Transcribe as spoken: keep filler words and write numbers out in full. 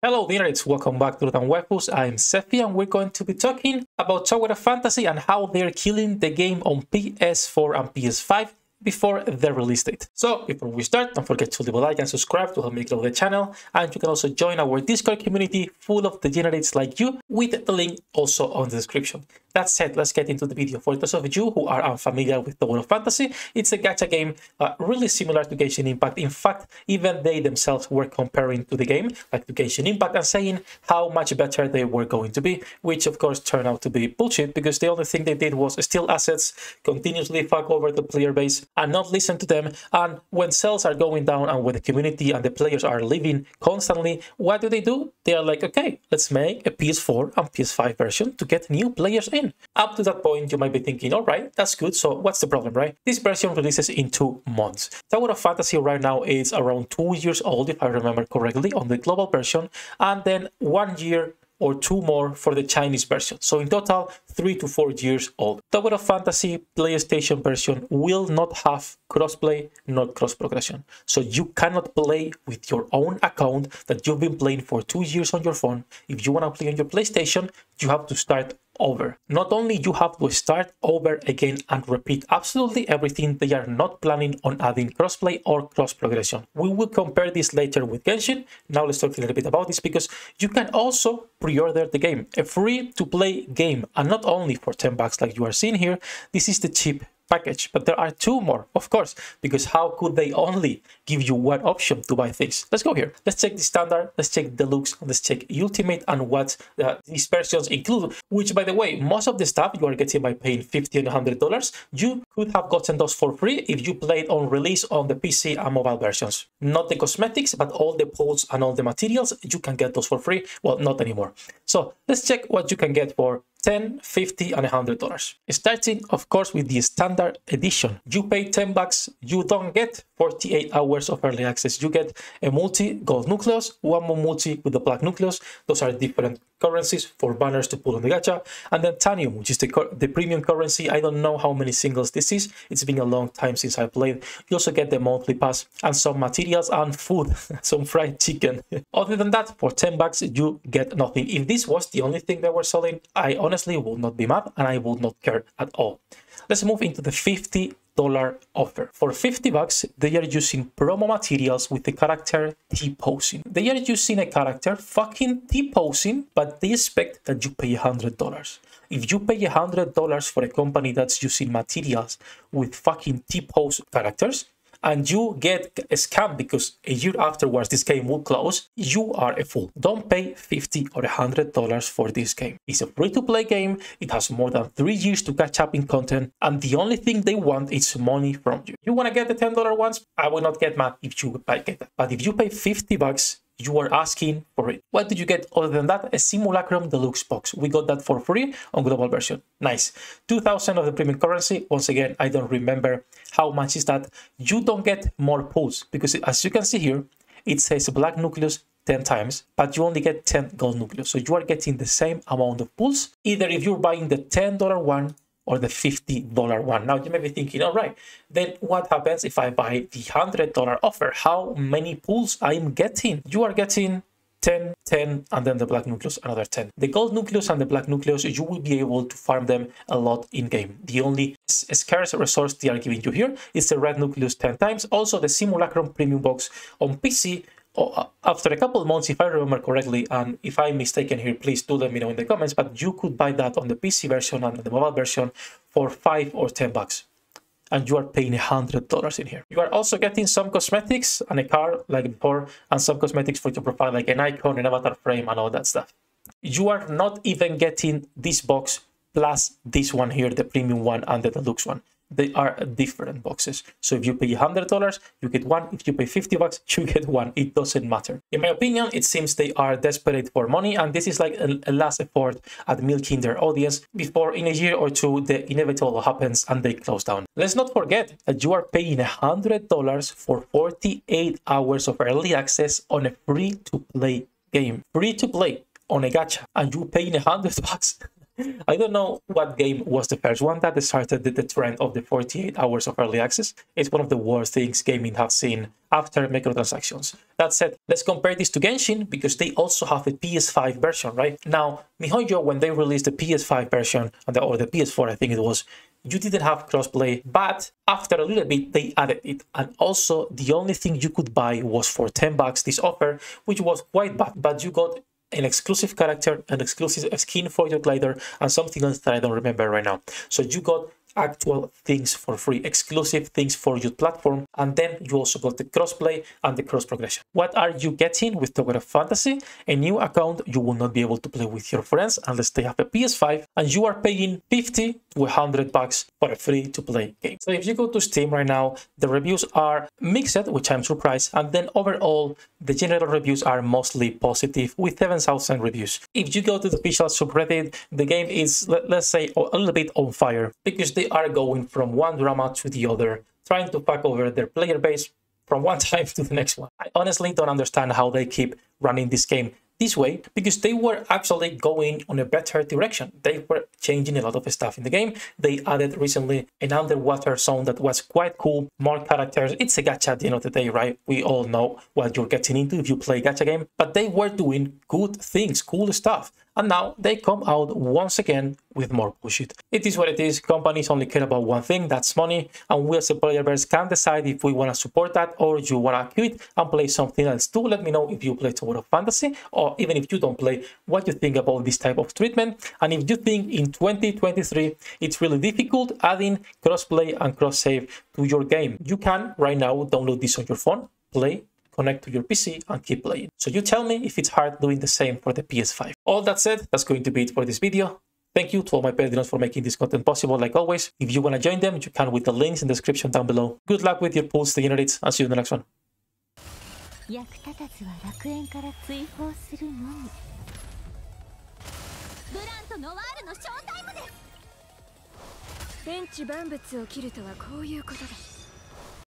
Hello nerds, welcome back to Rutan Waifus. I'm Sefi and we're going to be talking about Tower of Fantasy and how they're killing the game on P S four and P S five before the release date. So before we start, don't forget to leave a like and subscribe to help me grow the channel, and you can also join our Discord community full of degenerates like you with the link also on the description. That said, let's get into the video. For those of you who are unfamiliar with Tower of Fantasy, it's a gacha game uh, really similar to Genshin Impact. In fact, even they themselves were comparing to the game, like to Genshin Impact, and saying how much better they were going to be, which of course turned out to be bullshit, because the only thing they did was steal assets, continuously fuck over the player base, and not listen to them. And when sales are going down and when the community and the players are leaving constantly, what do they do? They are like, okay, let's make a P S four and P S five version to get new players in. Up to that point, you might be thinking, all right, that's good, so what's the problem, right? This version releases in two months. Tower of Fantasy right now is around two years old, if I remember correctly, on the global version, and then one year or two more for the Chinese version. So in total, three to four years old. Tower of Fantasy PlayStation version will not have crossplay, not cross progression. So you cannot play with your own account that you've been playing for two years on your phone. If you want to play on your PlayStation, you have to start over. Not only you have to start over again and repeat absolutely everything, they are not planning on adding crossplay or cross progression. We will compare this later with Genshin. Now let's talk a little bit about this, because you can also pre-order the game, a free to play game, and not only for ten bucks like you are seeing here. This is the cheap package, but there are two more, of course, because how could they only give you one option to buy things? Let's go here. Let's check the standard, let's check deluxe, let's check ultimate, and what uh, these versions include, which, by the way, most of the stuff you are getting by paying fifty and one hundred dollars, you could have gotten those for free if you played on release on the P C and mobile versions. Not the cosmetics, but all the pods and all the materials, you can get those for free. Well, not anymore. So let's check what you can get for ten, fifty, and one hundred dollars. Starting, of course, with the standard edition. You pay ten bucks, you don't get forty-eight hours of early access. You get a multi-gold nucleus, one more multi with the black nucleus. Those are different currencies for banners to pull on the gacha. And then Tanium, which is the, the premium currency. I don't know how many singles this is. It's been a long time since I played. You also get the monthly pass and some materials and food, some fried chicken. Other than that, for ten bucks, you get nothing. If this was the only thing they were selling, I honestly would not be mad and I would not care at all. Let's move into the fifty dollar offer. For fifty bucks, they are using promo materials with the character T-posing. They are using a character fucking T-posing, but they expect that you pay one hundred dollars. If you pay one hundred dollars for a company that's using materials with fucking T-pose characters, and you get a scam because a year afterwards this game will close, you are a fool. Don't pay fifty or one hundred dollars for this game. It's a free-to-play game, it has more than three years to catch up in content, and the only thing they want is money from you. You want to get the ten dollar ones? I will not get mad if you buy it. But if you pay fifty bucks, you are asking for it. What did you get other than that? A Simulacrum Deluxe box. We got that for free on global version. Nice. two thousand of the premium currency. Once again, I don't remember how much is that. You don't get more pulls because, as you can see here, it says black nucleus ten times, but you only get ten gold nucleus. So you are getting the same amount of pulls, either if you're buying the ten dollar one or the fifty dollar one. Now you may be thinking, all right, then what happens if I buy the one hundred dollar offer? How many pulls I'm getting? You are getting ten, ten, and then the black nucleus, another ten. The gold nucleus and the black nucleus, you will be able to farm them a lot in game. The only scarce resource they are giving you here is the red nucleus ten times. Also the Simulacrum premium box on P C. After a couple of months, if I remember correctly, and if I'm mistaken here, please do let me know in the comments, but you could buy that on the P C version and the mobile version for five or ten bucks. And you are paying one hundred dollars in here. You are also getting some cosmetics and a car like before, and some cosmetics for your profile like an icon, an avatar frame, and all that stuff. You are not even getting this box plus this one here, the premium one and the deluxe one. They are different boxes. So if you pay one hundred dollars, you get one. If you pay fifty bucks, you get one. It doesn't matter. In my opinion, it seems they are desperate for money, and this is like a, a last effort at milking their audience before, in a year or two, the inevitable happens and they close down. Let's not forget that you are paying one hundred dollars for forty-eight hours of early access on a free-to-play game. Free-to-play on a gacha, and you're paying one hundred bucks I don't know what game was the first one that started the trend of the forty-eight hours of early access. It's one of the worst things gaming has seen after microtransactions. That said, let's compare this to Genshin, because they also have a P S five version, right? Now, Mihoyo, when they released the P S five version, or the P S four, I think it was, you didn't have crossplay, but after a little bit they added it. And also, the only thing you could buy was for ten bucks this offer, which was quite bad, but you got an exclusive character, an exclusive skin for your glider, and something else that I don't remember right now. So you got actual things for free, exclusive things for your platform, and then you also got the crossplay and the cross progression. What are you getting with Tower of Fantasy? A new account you will not be able to play with your friends unless they have a P S five, and you are paying fifty to one hundred bucks for a free to play game. So if you go to Steam right now, the reviews are mixed, which I'm surprised, and then overall the general reviews are mostly positive with seven thousand reviews. If you go to the official subreddit, the game is, let's say, a little bit on fire, because they are going from one drama to the other, trying to pack over their player base from one time to the next one. I honestly don't understand how they keep running this game this way, because they were actually going on a better direction. They were changing a lot of stuff in the game. They added recently an underwater zone that was quite cool, more characters. It's a gacha at the end of the day, right? We all know what you're getting into if you play a gacha game, but they were doing good things, cool stuff. And now they come out once again with more bullshit. It is what it is. Companies only care about one thing, that's money. And we as a player base can decide if we want to support that, or you want to quit and play something else too. Let me know if you play Tower of Fantasy, or even if you don't play, what you think about this type of treatment. And if you think in twenty twenty-three it's really difficult adding crossplay and cross-save to your game, you can right now download this on your phone, play, connect to your P C, and keep playing. So you tell me if it's hard doing the same for the P S five. All that said, that's going to be it for this video. Thank you to all my Patreons for making this content possible, like always. If you want to join them, you can with the links in the description down below. Good luck with your pools, degenerates, and see you in the next one.